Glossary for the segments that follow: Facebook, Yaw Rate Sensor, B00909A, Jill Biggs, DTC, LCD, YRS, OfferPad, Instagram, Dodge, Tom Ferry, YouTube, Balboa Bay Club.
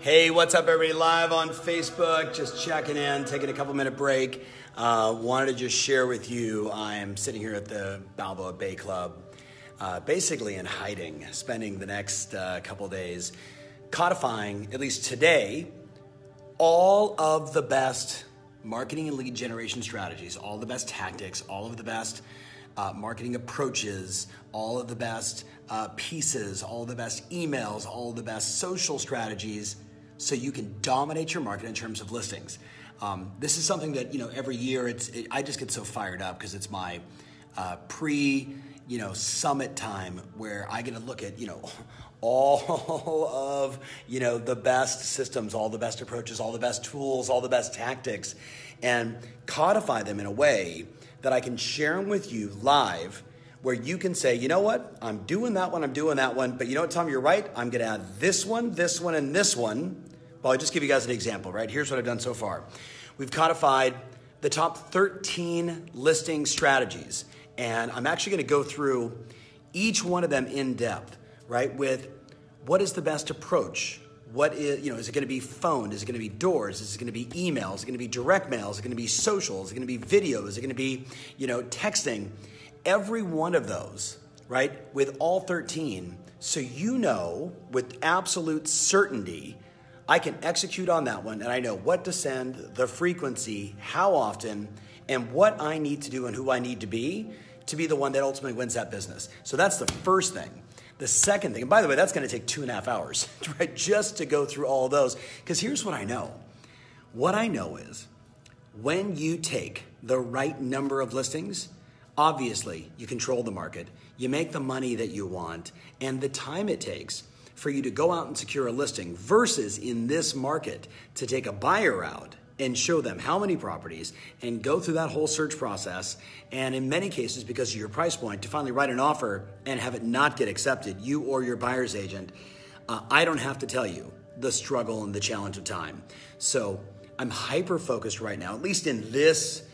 Hey, what's up, everybody? Live on Facebook, just checking in, taking a couple-minute break. Wanted to just share with you, I am sitting here at the Balboa Bay Club, basically in hiding, spending the next couple days codifying, at least today, all of the best marketing and lead generation strategies, all the best tactics, all of the best marketing approaches, all of the best pieces, all the best emails, all the best social strategies, so you can dominate your market in terms of listings. This is something that, every year I just get so fired up because it's my summit time where I get to look at, all of, the best systems, all the best approaches, all the best tools, all the best tactics, and codify them in a way that I can share them with you live, where you can say, you know what, I'm doing that one, but you know what, Tom, you're right, I'm gonna add this one, and this one. Well, I'll just give you guys an example, right? Here's what I've done so far. We've codified the top 13 listing strategies, and I'm actually gonna go through each one of them in depth, right? With what is the best approach? What is, is it gonna be phone? Is it gonna be doors? Is it gonna be email? Is it gonna be direct mail? Is it gonna be social? Is it gonna be video? Is it gonna be, texting? Every one of those, right? With all 13, so with absolute certainty, I can execute on that one, and I know what to send, the frequency, how often, and what I need to do and who I need to be the one that ultimately wins that business. So that's the first thing. The second thing, and by the way, that's gonna take 2.5 hours, right? Just to go through all of those, because here's what I know. What I know is when you take the right number of listings, obviously, you control the market, you make the money that you want, and the time it takes for you to go out and secure a listing versus in this market to take a buyer out and show them how many properties and go through that whole search process. And in many cases, because of your price point, to finally write an offer and have it not get accepted, you or your buyer's agent, I don't have to tell you the struggle and the challenge of time. So I'm hyper-focused right now, at least in this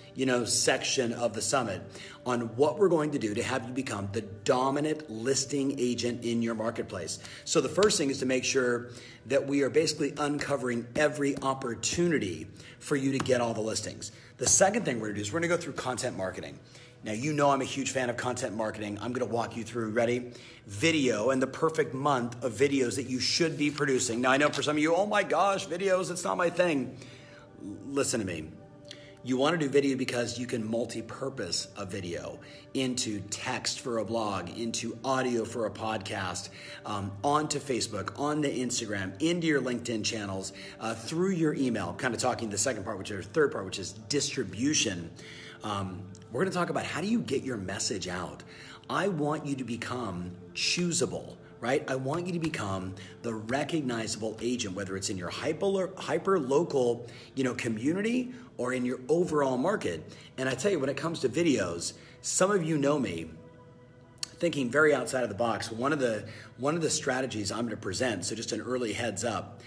section of the summit, on what we're going to do to have you become the dominant listing agent in your marketplace. So the first thing is to make sure that we are basically uncovering every opportunity for you to get all the listings. The second thing we're gonna do is we're gonna go through content marketing. Now, I'm a huge fan of content marketing. I'm gonna walk you through, ready? Video and the perfect month of videos that you should be producing. Now, I know for some of you, oh my gosh, videos, it's not my thing. Listen to me. You want to do video because you can multi-purpose a video into text for a blog, into audio for a podcast, onto Facebook, onto Instagram, into your LinkedIn channels, through your email, kind of talking the second part, which is the third part, which is distribution. We're going to talk about how do you get your message out. I want you to become choosable, right? I want you to become the recognizable agent, whether it's in your hyper-local, community or in your overall market. And I tell you, when it comes to videos, some of you know me, thinking very outside of the box. One of the strategies I'm gonna present, so just an early heads up,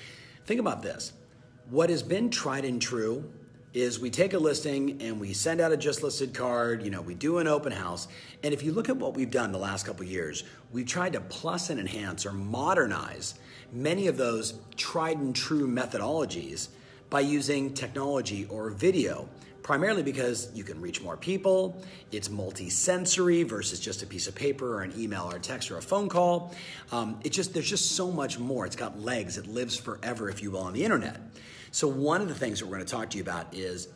think about this. What has been tried and true is we take a listing and we send out a just listed card, we do an open house. And if you look at what we've done the last couple of years, we've tried to plus and enhance or modernize many of those tried and true methodologies by using technology or video, primarily because you can reach more people, it's multi-sensory versus just a piece of paper or an email or a text or a phone call. There's just so much more. It's got legs, it lives forever, if you will, on the internet. So one of the things that we're going to talk to you about is,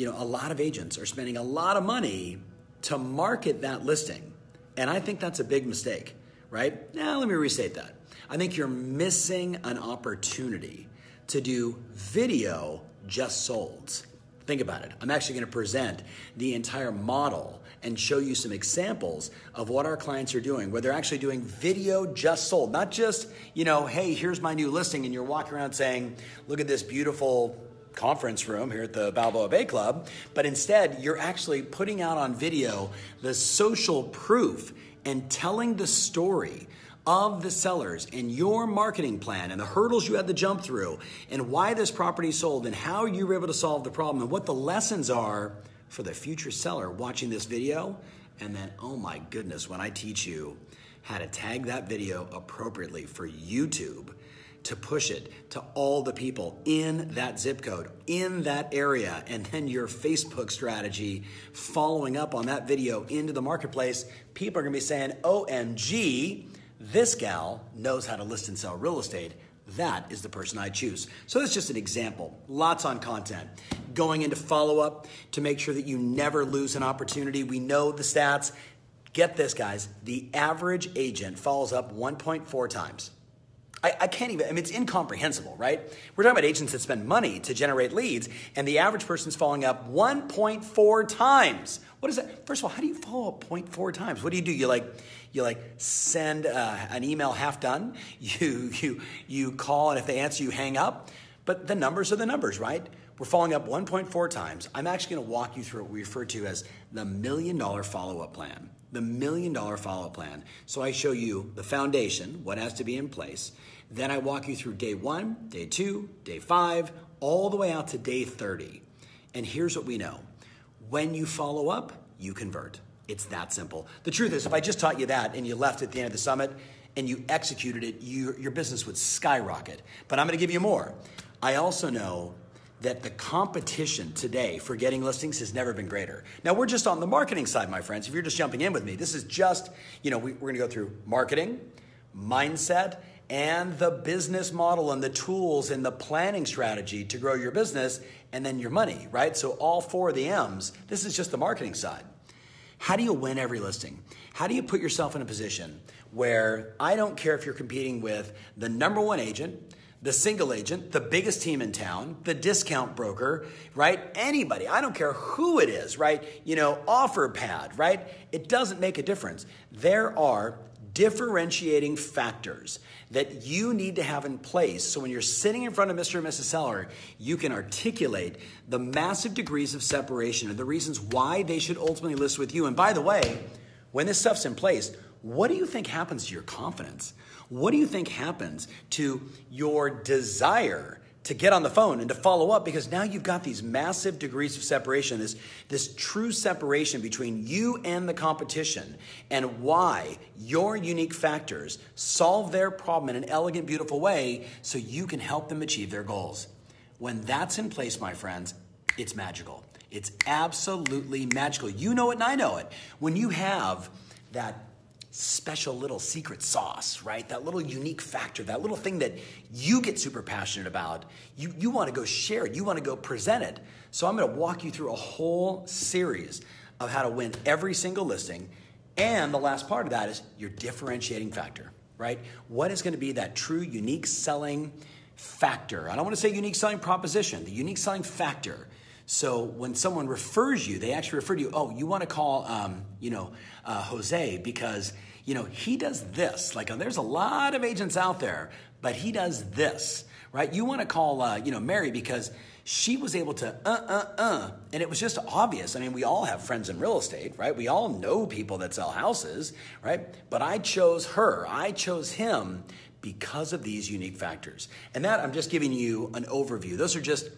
a lot of agents are spending a lot of money to market that listing. And I think that's a big mistake, right? Now, let me restate that. I think you're missing an opportunity to do video just solds. Think about it. I'm actually going to present the entire model and show you some examples of what our clients are doing, where they're actually doing video just sold, not just, hey, here's my new listing, and you're walking around saying, look at this beautiful conference room here at the Balboa Bay Club, but instead you're actually putting out on video the social proof and telling the story of the sellers and your marketing plan and the hurdles you had to jump through and why this property sold and how you were able to solve the problem and what the lessons are for the future seller watching this video. And then, oh my goodness, when I teach you how to tag that video appropriately for YouTube to push it to all the people in that zip code, in that area, and then your Facebook strategy following up on that video into the marketplace, people are gonna be saying, OMG, this gal knows how to list and sell real estate. That is the person I choose. So that's just an example. Lots on content. Going into follow-up to make sure that you never lose an opportunity. We know the stats. Get this, guys. The average agent follows up 1.4 times. I can't even, I mean, it's incomprehensible, right? We're talking about agents that spend money to generate leads, and the average person's following up 1.4 times. What is that? First of all, how do you follow up 0.4 times? What do? You send an email half done. You call, and if they answer, you hang up. But the numbers are the numbers, right? We're following up 1.4 times. I'm actually going to walk you through what we refer to as the $1 million follow-up plan. The $1 million follow-up plan. So I show you the foundation, what has to be in place. Then I walk you through day 1, day 2, day 5, all the way out to day 30. And here's what we know. When you follow up, you convert. It's that simple. The truth is, if I just taught you that and you left at the end of the summit and you executed it, your business would skyrocket. But I'm going to give you more. I also know that the competition today for getting listings has never been greater. Now, we're just on the marketing side, my friends. If you're just jumping in with me, this is just, we're going to go through marketing, mindset, and the business model and the tools and the planning strategy to grow your business and then your money, right? So all 4 of the M's, this is just the marketing side. How do you win every listing? How do you put yourself in a position where I don't care if you're competing with the #1 agent, the single agent, the biggest team in town, the discount broker, right? Anybody, I don't care who it is, right? OfferPad, right? It doesn't make a difference. There are differentiating factors that you need to have in place so when you're sitting in front of Mr. and Mrs. Seller, you can articulate the massive degrees of separation and the reasons why they should ultimately list with you. And by the way, when this stuff's in place, what do you think happens to your confidence? What do you think happens to your desire to get on the phone and to follow up? Because now you've got these massive degrees of separation, this true separation between you and the competition, and why your unique factors solve their problem in an elegant, beautiful way so you can help them achieve their goals. When that's in place, my friends, it's magical. It's absolutely magical. You know it and I know it. When you have that special little secret sauce, right? That little unique factor, that little thing that you get super passionate about. You want to go share it. You want to go present it. So I'm going to walk you through a whole series of how to win every single listing. And the last part of that is your differentiating factor, right? What is going to be that true unique selling factor? I don't want to say unique selling proposition, the unique selling factor. So when someone refers you, they actually refer to you, you want to call, Jose because, he does this. There's a lot of agents out there, but he does this, right? You want to call, Mary because she was able to, and it was just obvious. I mean, we all have friends in real estate, right? We all know people that sell houses, right? But I chose her. I chose him because of these unique factors. And that, I'm just giving you an overview. Those are just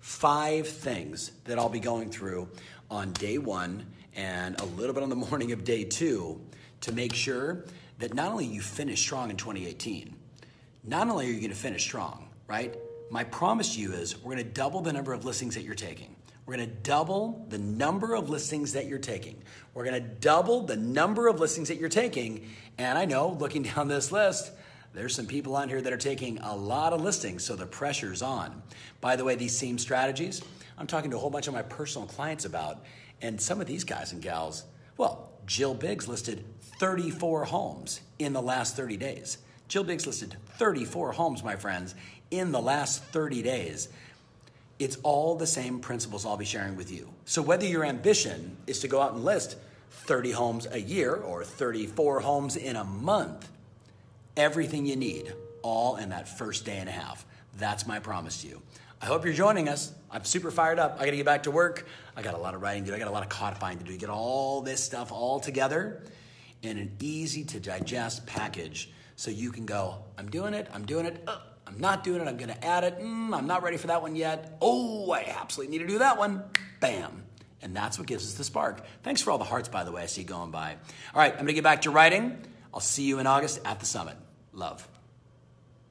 5 things that I'll be going through on day 1 and a little bit on the morning of day 2 to make sure that not only you finish strong in 2018, not only are you going to finish strong, right? My promise to you is we're going to double the number of listings that you're taking. We're going to double the number of listings that you're taking. We're going to double the number of listings that you're taking. And I know, looking down this list, there's some people on here that are taking a lot of listings, so the pressure's on. By the way, these same strategies, I'm talking to a whole bunch of my personal clients about, and some of these guys and gals, Jill Biggs listed 34 homes in the last 30 days. Jill Biggs listed 34 homes, my friends, in the last 30 days. It's all the same principles I'll be sharing with you. So whether your ambition is to go out and list 30 homes a year or 34 homes in a month, everything you need, all in that first day and a half. That's my promise to you. I hope you're joining us. I'm super fired up. I got to get back to work. I got a lot of writing to do. I got a lot of codifying to do. Get all this stuff all together in an easy to digest package so you can go, I'm doing it. I'm not doing it. I'm going to add it. I'm not ready for that one yet. I absolutely need to do that one. Bam. And that's what gives us the spark. Thanks for all the hearts, by the way, I see going by. All right, I'm going to get back to writing. I'll see you in August at the summit. Love.